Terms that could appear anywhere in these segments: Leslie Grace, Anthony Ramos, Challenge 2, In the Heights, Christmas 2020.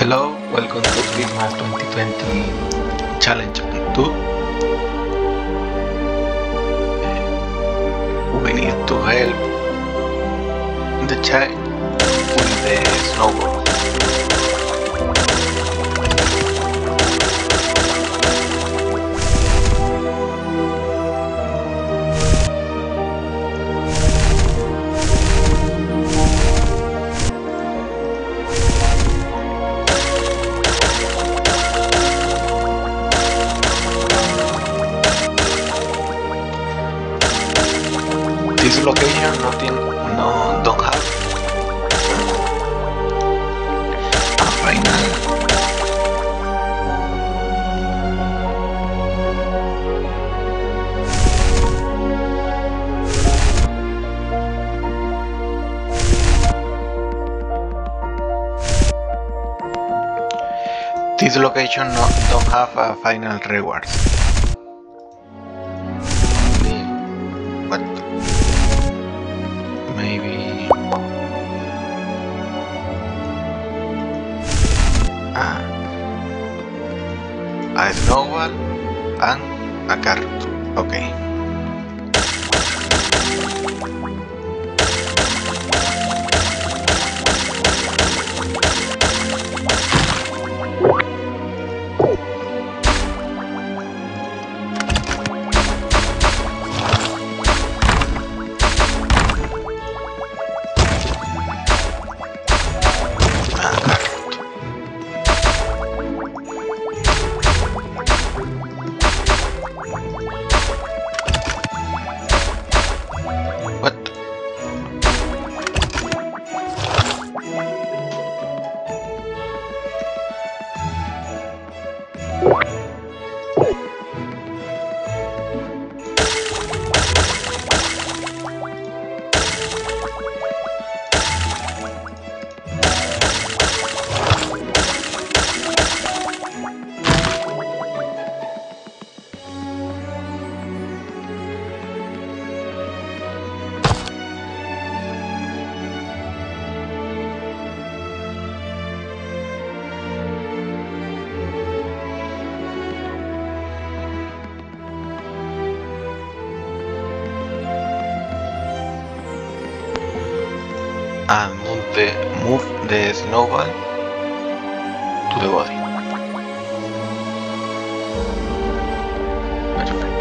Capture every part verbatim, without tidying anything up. Hello, welcome to Christmas twenty twenty Challenge two. We need to help the child with the snowball. This location nothing no don't have a final this location no don't have a final reward. But maybe ah, a snowball and a carrot. Okay. And move the, move the snowball to the body. Perfect.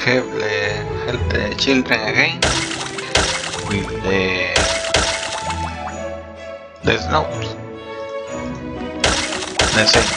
help the, help the children again with the, the snows. That's it.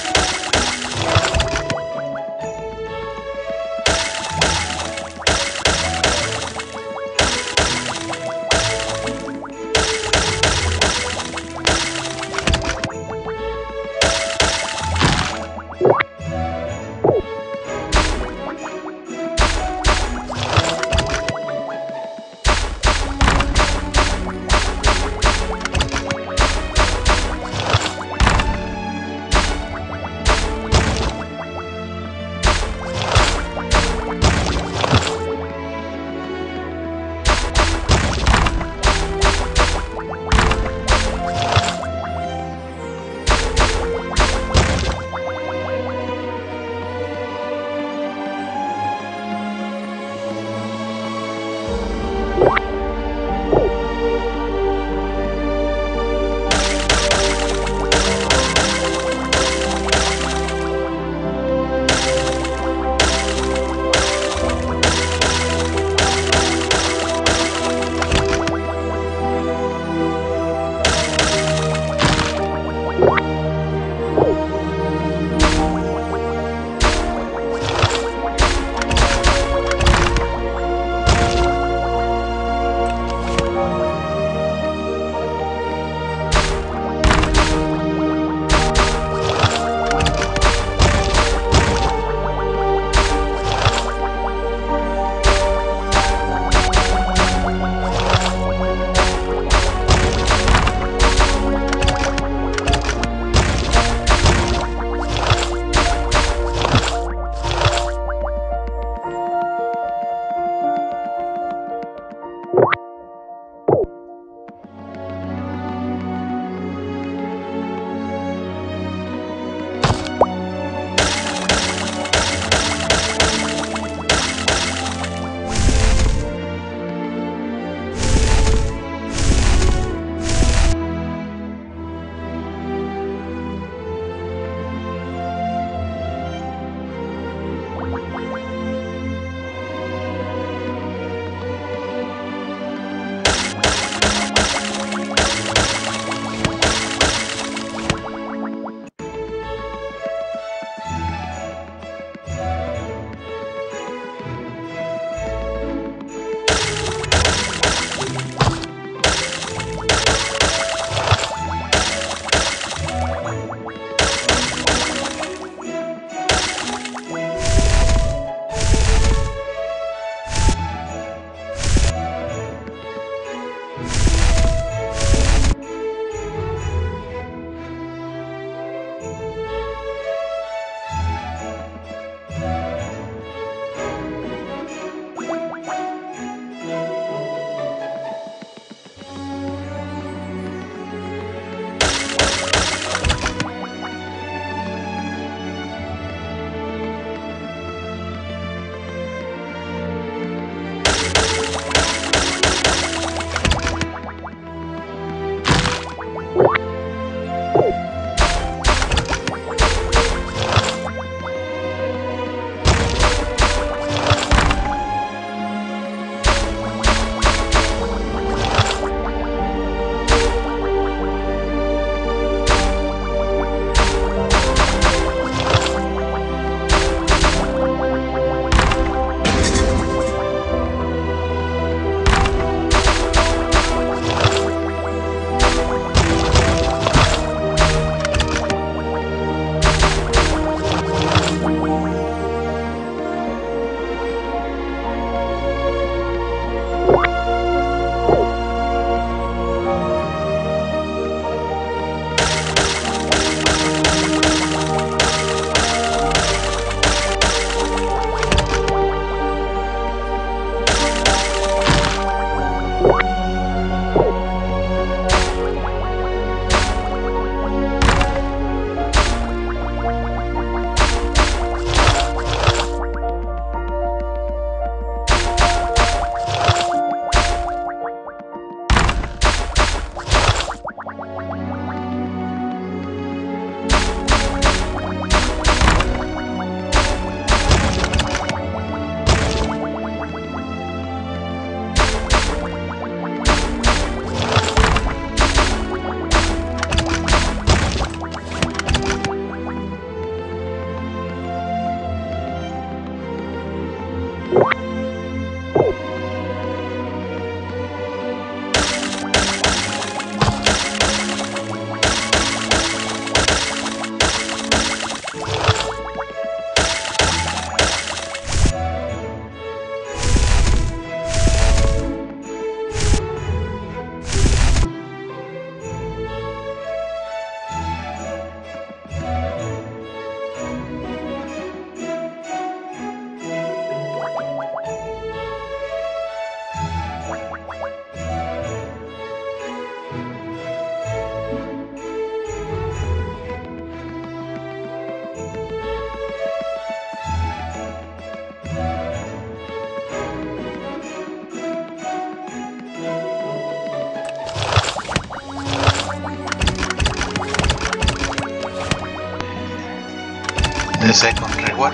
the second reward.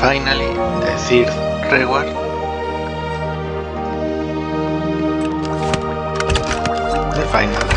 finally the third reward. The final reward.